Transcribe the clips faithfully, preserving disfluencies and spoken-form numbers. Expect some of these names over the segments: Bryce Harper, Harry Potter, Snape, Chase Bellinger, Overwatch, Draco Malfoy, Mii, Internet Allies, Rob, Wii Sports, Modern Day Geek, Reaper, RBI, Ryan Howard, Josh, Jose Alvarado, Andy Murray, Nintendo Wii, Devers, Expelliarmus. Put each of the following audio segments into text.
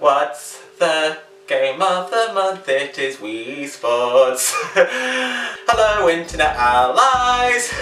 What's the game of the month? It is Wii Sports. Hello internet allies!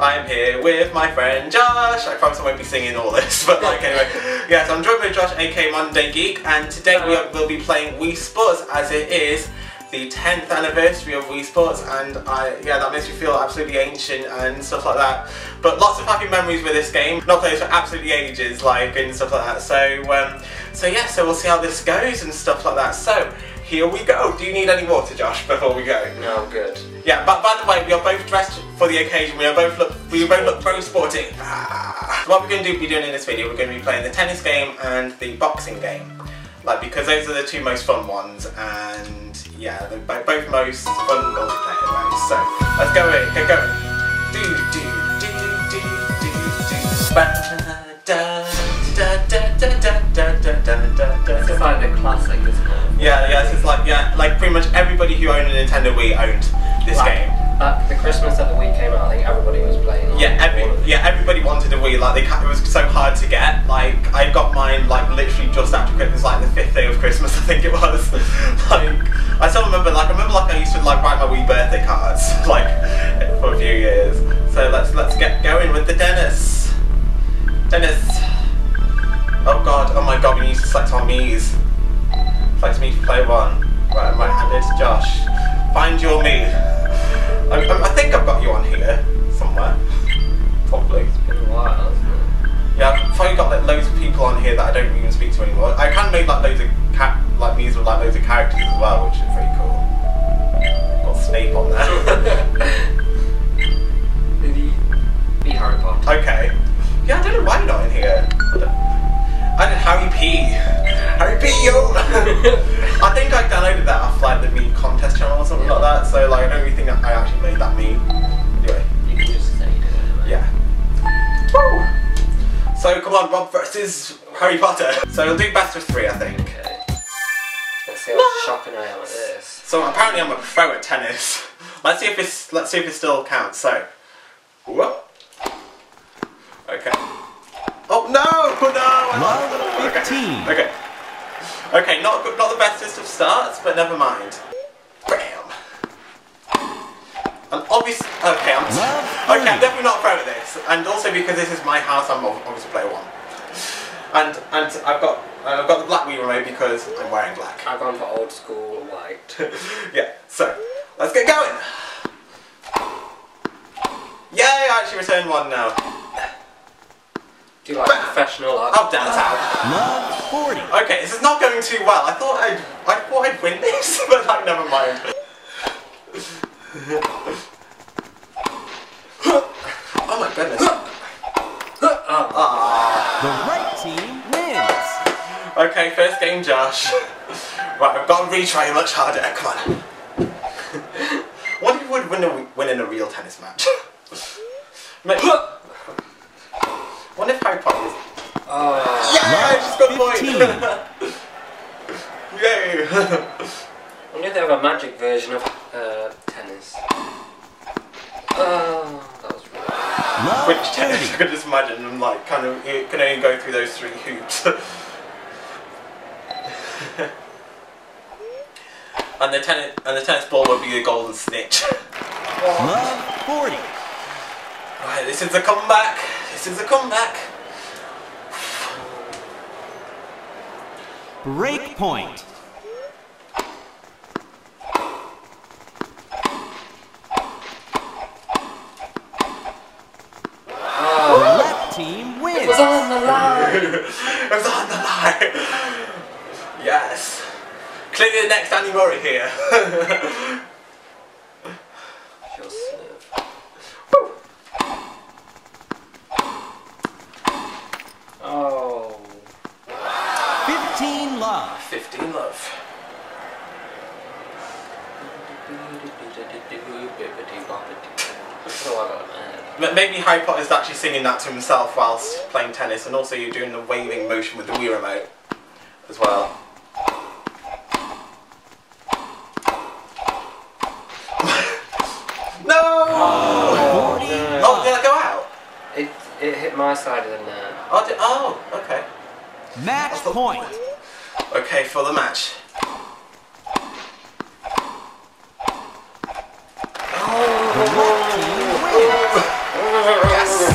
I'm here with my friend Josh. I promise I won't be singing all this, but like anyway. Yes, I'm joined with Josh, aka Modern Day Geek, and today we will be playing Wii Sports as it is the tenth anniversary of Wii Sports, and I, yeah, that makes me feel absolutely ancient and stuff like that. But lots of happy memories with this game. Not played for absolutely ages, like, and stuff like that. So, um, so yeah, so we'll see how this goes and stuff like that. So, here we go. Do you need any water, Josh, before we go? No, I'm good. Yeah, but by the way, we are both dressed for the occasion. We are both look, we both look pro sporting. Ah. So what we're going to do, be doing in this video, we're going to be playing the tennis game and the boxing game. Like, because those are the two most fun ones, and yeah, they're both most fun multiplayer modes. So let's go in, go go. Do do do do do do. Da da da da da da da da da. It's like a classic, isn't it? Yeah, yeah. It's like yeah, like pretty much everybody who owned a Nintendo Wii owned this like, game. At the Christmas that the Wii came out, I think everybody was playing. Like, yeah, every, yeah, everybody wanted a Wii. Like they, it was so hard to get. Like I got mine like literally just after Christmas, like the fifth day of Christmas, I think it was. Like I still remember, like I remember, like I used to like write my Wii birthday cards, like for a few years. So let's let's get going with the Dennis. Dennis. Oh God, oh my God, we need to select our Miis. Select Mii for play one. Right, right handed Josh. Find your Mii. I, I think I've got you on here somewhere. Probably. It's been a while, hasn't it? Yeah, I've probably got like loads of people on here that I don't even speak to anymore. I kind of made like loads of cat like these with like loads of characters as well, which is pretty cool. Got Snape on there. Did he be Harry Potter? Okay. Yeah, I don't know why you're not in here. I don't, I don't Harry P. Harry P. Yo. I think I downloaded that off like the Mii contest channel or something yeah. like that. So like I don't really think I actually made that Mii. Anyway, you can just say you did it. Yeah. Woo! So come on, Rob versus Harry Potter. So we'll do best of three, I think. Okay. Let's see how no. shocking I am at this. So apparently I'm a pro at tennis. Let's see if it's let's see if it still counts. So, whoop. Okay. Oh no! Oh no! Rob fifteen. Okay. okay. Okay, not not the bestest of starts, but never mind. Bam. And obviously, okay, I'm okay. I'm definitely not proud of this, and also because this is my house, I'm obviously player one. And and I've got I've got the black Wii remote because I'm wearing black. I've gone for old school white. Yeah. So let's get going. Yay! I actually returned one now. Do you like but, professional art? Oh, damn it. forty. Okay, this is not going too well. I thought I'd, I thought I'd win this, but like, never mind. Oh my goodness. The right team wins. Okay, first game, Josh. Right, I've got to retry much harder. Come on. What if you would win, a, win in a real tennis match? Maybe, what if Harry Potter is... Uh, yeah, I just got a point! Yay! I wonder if they have a magic version of uh, tennis. Uh, that was wrong. Which tennis? I could just imagine them like, kind of, it can only go through those three hoops. And, the tennis, and the tennis ball would be the golden snitch. forty. Right, this is a comeback. This is a comeback. Break point. Oh, left team wins. It was on the line. It was on the line. Yes. Clearly the next Andy Murray here. Maybe Harry Potter's actually singing that to himself whilst playing tennis, and also you're doing the waving motion with the Wii remote as well. No! Oh, no! Oh, did that go out? It, it hit my side of the net. Oh, did, oh okay. Match point. Okay, for the match. Oh, yes!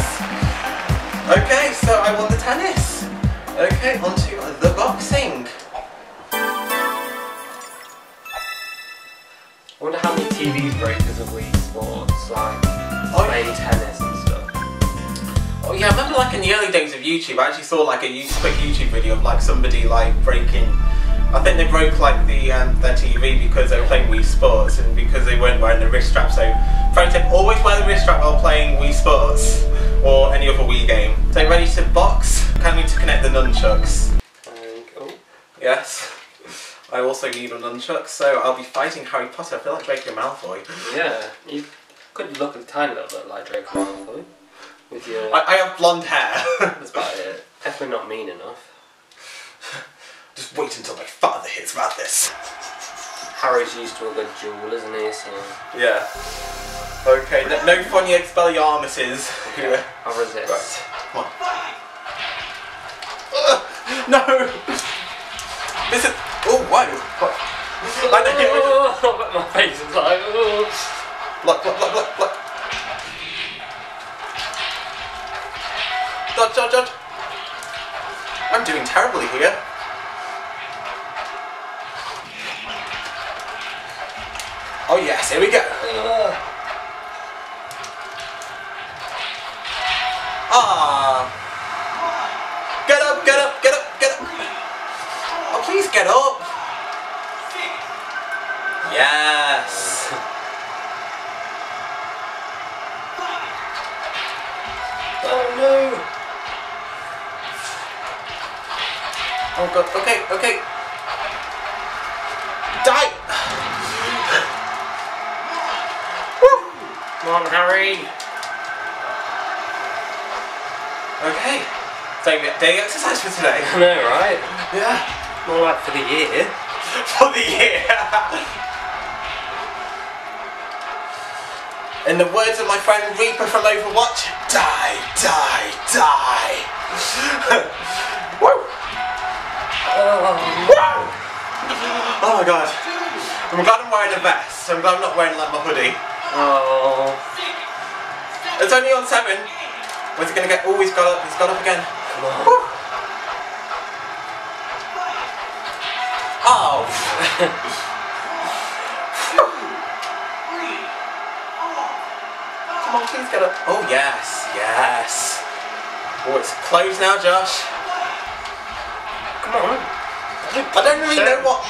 Okay, so I won the tennis. Okay, on to the boxing. I wonder how many T V breakers of Wii Sports like playing tennis and stuff. Oh yeah, I remember like in the early days of YouTube, I actually saw like a quick YouTube video of like somebody like breaking. I think they broke like the um, their T V because they were playing Wii Sports and because they weren't wearing the wrist strap. So, pro tip: always wear the wrist strap while playing Wii Sports or any other Wii game. So ready to box? I need to connect the nunchucks. Um, cool. Yes. I also need a nunchuck, so I'll be fighting Harry Potter. I feel like Draco Malfoy. Yeah, you could look a tiny little bit like Draco Malfoy. With your... I, I have blonde hair. That's about it. Definitely not mean enough. Just wait until my father hears about this. Harry's used to a good duel, isn't he? So... yeah. Okay, no, no funny Expelliarmuses. Okay, I'll resist. Right. Come on. Uh, no! This is... oh, whoa! What? Like the hit with... my face is like... oh. Block, block, block, block, block. Dodge, dodge, dodge. I'm doing terribly here. Oh yes, here we go. Ah! Get up, get up, get up, get up. Oh, please get up. Yes. Oh no. Oh god. Okay, okay. Die. Come on, Harry. Okay. So day exercise for today. I know, right? Yeah. More like for the year. For the year. In the words of my friend Reaper from Overwatch, die, die, die. Woo! Oh. Woo! Oh my god. I'm glad I'm wearing a vest. I'm glad I'm not wearing like my hoodie. Oh. It's only on seven. Where's he gonna get? Oh, he's got up. He's got up again. Come on. Woo. Oh. Come on, please get up. Oh yes, yes. Oh, it's closed now, Josh. Come on. I don't really know what.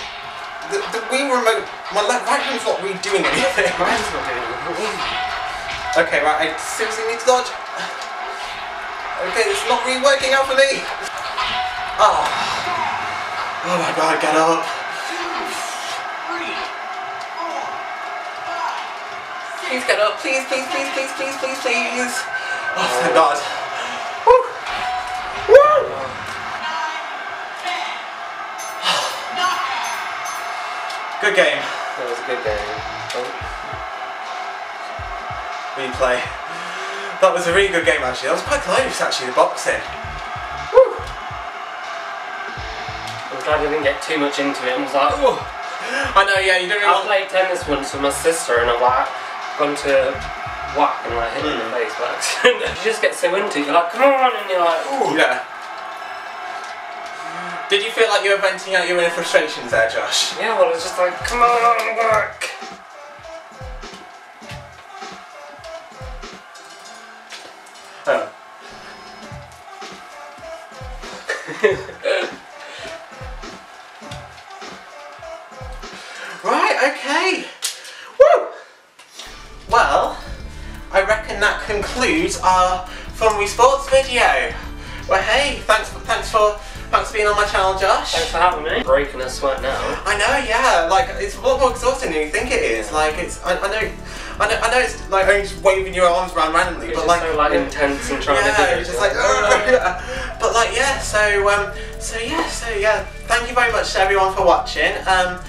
The, the Wii remote, my left right hand's not really doing anything. My hand's not doing anything. Okay, right, I seriously need to dodge. Okay, it's not really working out for me. Oh, oh my god, get up. Please get up, please, please, please, please, please, please, please. Oh, thank god. Woo! Woo! Good game. That was a good game. Oh. Replay. That was a really good game actually. That was quite close actually, the boxing. Woo! I'm glad I didn't get too much into it. I was like, oh! I know, yeah, you don't really I want... played tennis once with my sister and I've like, gone to whack and like hit mm. in the face, but you just get so into it, you're like, come on, and you're like, ooh! Yeah. Did you feel like you were venting out your inner frustrations there, Josh? Yeah, well, I was just like, come on, work! Oh. Right, okay! Woo! Well, I reckon that concludes our Fun Wii Sports video. Well, hey, thanks for, thanks for... Thanks for being on my channel, Josh. Thanks for having me. Breaking a sweat now. I know, yeah. Like, it's a lot more exhausting than you think it is. Like, it's. I, I know. I know. I know. It's like only just waving your arms around randomly, it's but just like, so, like intense and trying yeah, to do it. It's just like. Oh, yeah. But like, yeah. So um. So yeah. So yeah. Thank you very much to everyone for watching. Um.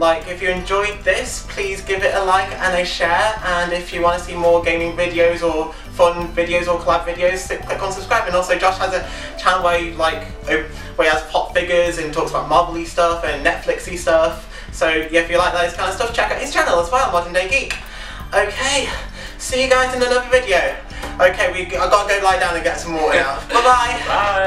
Like, if you enjoyed this, please give it a like and a share, and if you want to see more gaming videos or fun videos or collab videos, click on subscribe. And also Josh has a channel where he, like, where he has pop figures and talks about Marvel-y stuff and Netflix-y stuff. So yeah, if you like that this kind of stuff, check out his channel as well, Modern Day Geek. Okay, see you guys in another video. Okay, we, I've got to go lie down and get some water now. Bye-bye. Bye.